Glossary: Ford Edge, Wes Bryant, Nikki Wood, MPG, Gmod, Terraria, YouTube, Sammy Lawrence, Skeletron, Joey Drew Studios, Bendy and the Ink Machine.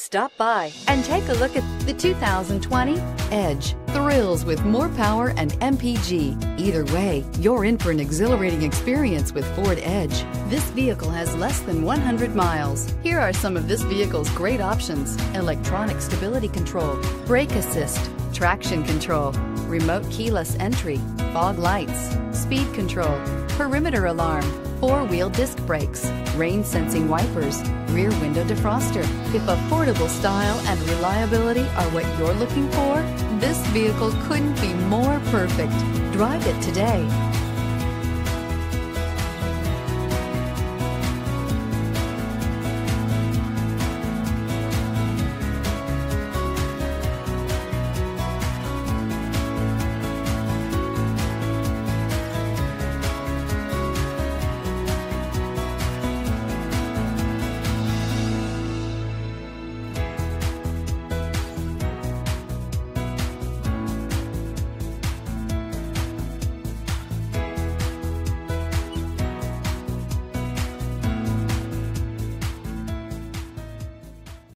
Stop by and take a look at the 2020 Edge. Thrills with more power and MPG. Either way, you're in for an exhilarating experience with Ford Edge. This vehicle has less than 100 miles. Here are some of this vehicle's great options: electronic stability control, brake assist, traction control, remote keyless entry, fog lights, speed control, perimeter alarm, four-wheel disc brakes, rain-sensing wipers, rear window defroster. If affordable style and reliability are what you're looking for, this vehicle couldn't be more perfect. Drive it today.